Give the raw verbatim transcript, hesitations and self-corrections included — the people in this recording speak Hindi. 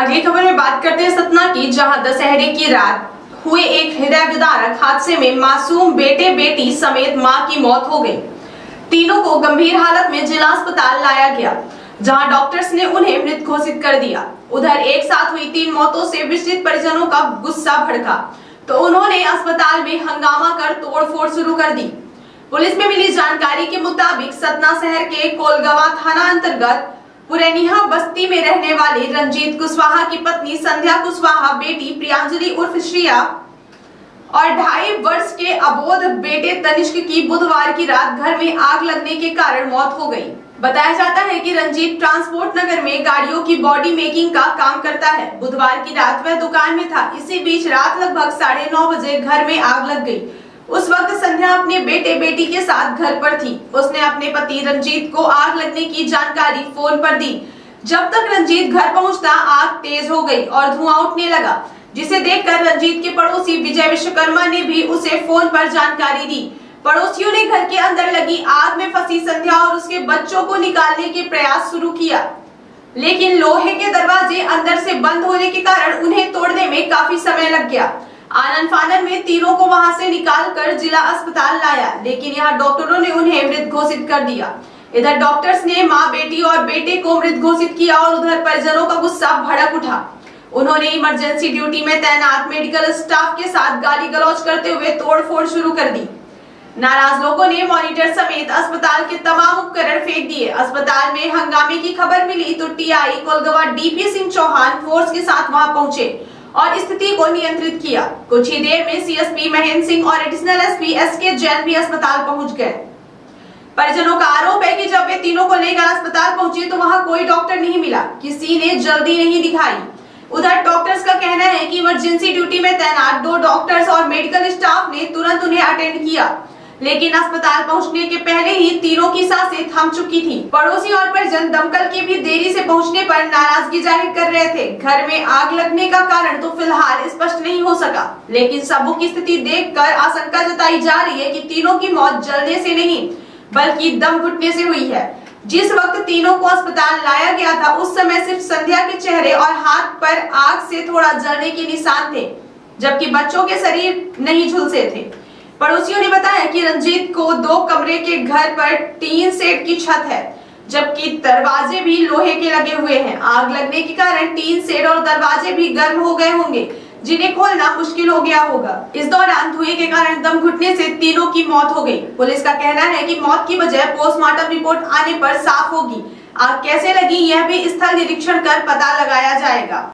अगली खबर में बात करते हैं सतना की, जहां दशहरे की रात हुए एक हृदय विदारक हादसे में मासूम बेटे बेटी समेत मां की मौत हो गई। तीनों को गंभीर हालत में जिला अस्पताल लाया गया, जहां डॉक्टर्स ने उन्हें मृत घोषित कर दिया। उधर एक साथ हुई तीन मौतों से विचलित परिजनों का गुस्सा भड़का, तो उन्होंने अस्पताल में हंगामा कर तोड़फोड़ शुरू कर दी। पुलिस में मिली जानकारी के मुताबिक सतना शहर के कोलगवा थाना अंतर्गत पुरैनिया बस्ती में रहने वाले रंजीत कुशवाहा की पत्नी संध्या कुशवाहा, बेटी प्रियांजलि उर्फ श्रिया और ढाई वर्ष के अबोध बेटे तनिष्क की बुधवार की रात घर में आग लगने के कारण मौत हो गई। बताया जाता है कि रंजीत ट्रांसपोर्ट नगर में गाड़ियों की बॉडी मेकिंग का काम करता है। बुधवार की रात वह दुकान में था। इसी बीच रात लगभग साढ़े नौ बजे घर में आग लग गई। उस वक्त संध्या अपने बेटे बेटी के साथ घर पर थी। उसने अपने पति रंजीत को आग लगने की जानकारी फोन पर दी। जब तक रंजीत घर पहुँचता आग तेज हो गयी और धुआं उठने लगा, जिसे देखकर रंजीत के पड़ोसी विजय विश्वकर्मा ने भी उसे फोन पर जानकारी दी। पड़ोसियों ने घर के अंदर लगी आग में फंसी संध्या और उसके बच्चों को निकालने के प्रयास शुरू किया, लेकिन लोहे के दरवाजे अंदर से बंद होने के कारण उन्हें तोड़ने में काफी समय लग गया। आनन-फानन में तीनों को वहां से निकालकर जिला अस्पताल लाया, लेकिन यहाँ डॉक्टरों ने उन्हें मृत घोषित कर दिया। इधर डॉक्टर्स ने माँ बेटी और बेटे को मृत घोषित किया और उधर परिजनों का गुस्सा भड़क उठा। उन्होंने इमरजेंसी ड्यूटी में तैनात मेडिकल स्टाफ के साथ गाली गलौज करते हुए तोड़फोड़ शुरू कर दी। नाराज लोगों ने मॉनिटर समेत अस्पताल के तमाम उपकरण फेंक दिए। अस्पताल में हंगामे की खबर मिली तो TI Kolgawa DP Singh Chauhan force के साथ वहां पहुंचे और स्थिति को नियंत्रित किया। कुछ ही देर में सीएसपी महेंद्र सिंह और एडिशनल एसपी एसके जैन भी अस्पताल पहुंच गए। परिजनों का आरोप है कि जब वे तीनों को लेकर अस्पताल पहुंचे तो वहाँ कोई डॉक्टर नहीं मिला, किसी ने जल्दी नहीं दिखाई। उधर डॉक्टर्स का कहना है कि इमरजेंसी ड्यूटी में तैनात दो डॉक्टर्स और मेडिकल स्टाफ ने तुरंत उन्हें अटेंड किया, लेकिन अस्पताल पहुंचने के पहले ही तीनों की सांसें थम चुकी थीं। पड़ोसी और परिजन दमकल के भी देरी से पहुंचने पर नाराजगी जाहिर कर रहे थे। घर में आग लगने का कारण तो फिलहाल स्पष्ट नहीं हो सका, लेकिन सबों की स्थिति देखकर आशंका जताई जा रही है कि तीनों की मौत जलने से नहीं बल्कि दम घुटने से हुई है। जिस वक्त तीनों को अस्पताल लाया गया था उस समय सिर्फ संध्या के चेहरे और हाथ पर आग से थोड़ा जलने के निशान थे, जबकि बच्चों के शरीर नहीं झुलसे थे। पड़ोसियों ने बताया कि रंजीत को दो कमरे के घर पर टीन सेट की छत है, जबकि दरवाजे भी लोहे के लगे हुए हैं। आग लगने के कारण टीन सेट और दरवाजे भी गर्म हो गए होंगे, जिन्हें खोलना मुश्किल हो गया होगा। इस दौरान धुएं के कारण दम घुटने से तीनों की मौत हो गई। पुलिस का कहना है कि मौत की वजह पोस्टमार्टम रिपोर्ट आने पर साफ होगी। आग कैसे लगी यह भी स्थल निरीक्षण कर पता लगाया जाएगा।